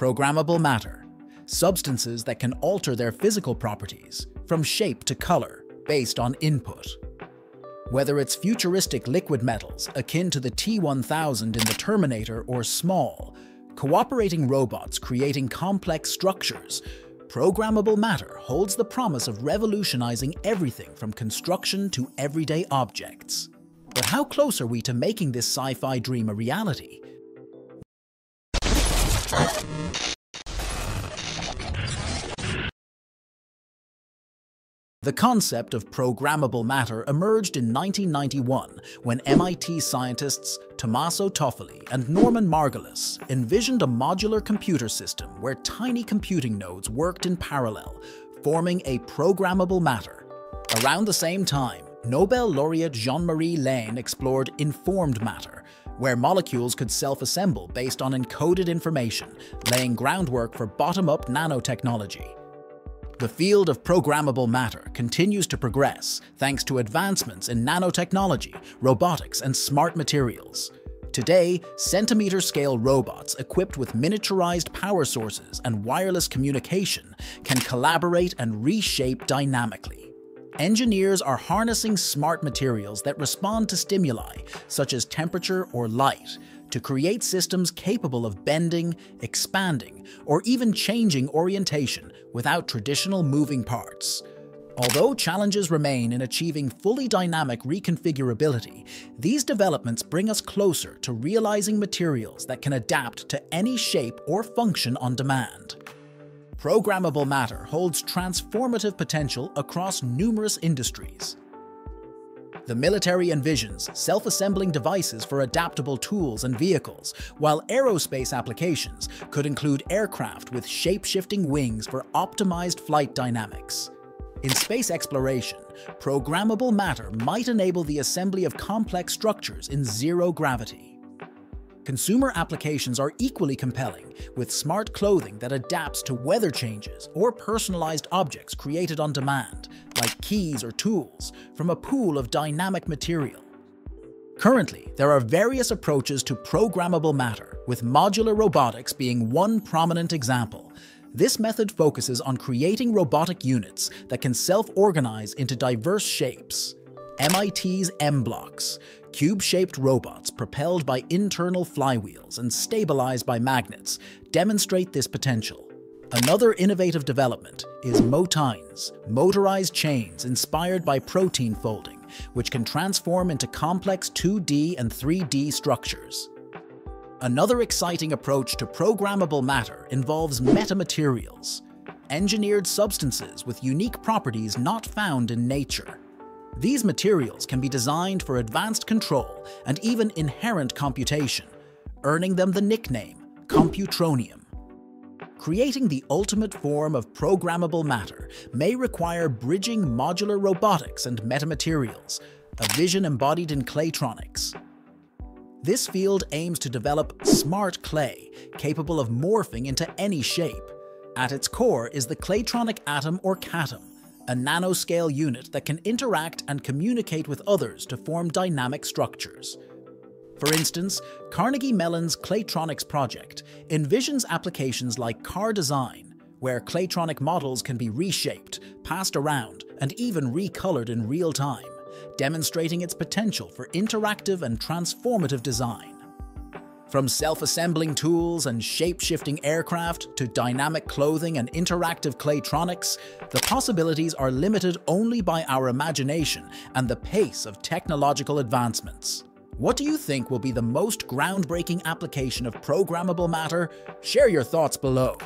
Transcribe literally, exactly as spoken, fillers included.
programmable matter, substances that can alter their physical properties from shape to color based on input. Whether it's futuristic liquid metals akin to the T one thousand in The Terminator or small, cooperating robots creating complex structures, programmable matter holds the promise of revolutionizing everything from construction to everyday objects. But how close are we to making this sci-fi dream a reality? The concept of programmable matter emerged in nineteen ninety-one when M I T scientists Tommaso Toffoli and Norman Margulis envisioned a modular computer system where tiny computing nodes worked in parallel, forming a programmable matter. Around the same time, Nobel laureate Jean-Marie Lehn explored informed matter, where molecules could self-assemble based on encoded information, laying groundwork for bottom-up nanotechnology. The field of programmable matter continues to progress thanks to advancements in nanotechnology, robotics, and smart materials. Today, centimeter-scale robots equipped with miniaturized power sources and wireless communication can collaborate and reshape dynamically. Engineers are harnessing smart materials that respond to stimuli, such as temperature or light, to create systems capable of bending, expanding, or even changing orientation without traditional moving parts. Although challenges remain in achieving fully dynamic reconfigurability, these developments bring us closer to realizing materials that can adapt to any shape or function on demand. Programmable matter holds transformative potential across numerous industries. The military envisions self-assembling devices for adaptable tools and vehicles, while aerospace applications could include aircraft with shape-shifting wings for optimized flight dynamics. In space exploration, programmable matter might enable the assembly of complex structures in zero gravity. Consumer applications are equally compelling, with smart clothing that adapts to weather changes or personalized objects created on demand, like keys or tools, from a pool of dynamic material. Currently, there are various approaches to programmable matter, with modular robotics being one prominent example. This method focuses on creating robotic units that can self-organize into diverse shapes. M I T's M-Blocks, cube-shaped robots propelled by internal flywheels and stabilized by magnets, demonstrate this potential. Another innovative development is motines, motorized chains inspired by protein folding, which can transform into complex two D and three D structures. Another exciting approach to programmable matter involves metamaterials, engineered substances with unique properties not found in nature. These materials can be designed for advanced control and even inherent computation, earning them the nickname Computronium. Creating the ultimate form of programmable matter may require bridging modular robotics and metamaterials, a vision embodied in claytronics. This field aims to develop smart clay, capable of morphing into any shape. At its core is the claytronic atom or catom, a nanoscale unit that can interact and communicate with others to form dynamic structures. For instance, Carnegie Mellon's Claytronics project envisions applications like car design, where claytronic models can be reshaped, passed around, and even recolored in real time, demonstrating its potential for interactive and transformative design. From self-assembling tools and shape-shifting aircraft to dynamic clothing and interactive claytronics, the possibilities are limited only by our imagination and the pace of technological advancements. What do you think will be the most groundbreaking application of programmable matter? Share your thoughts below.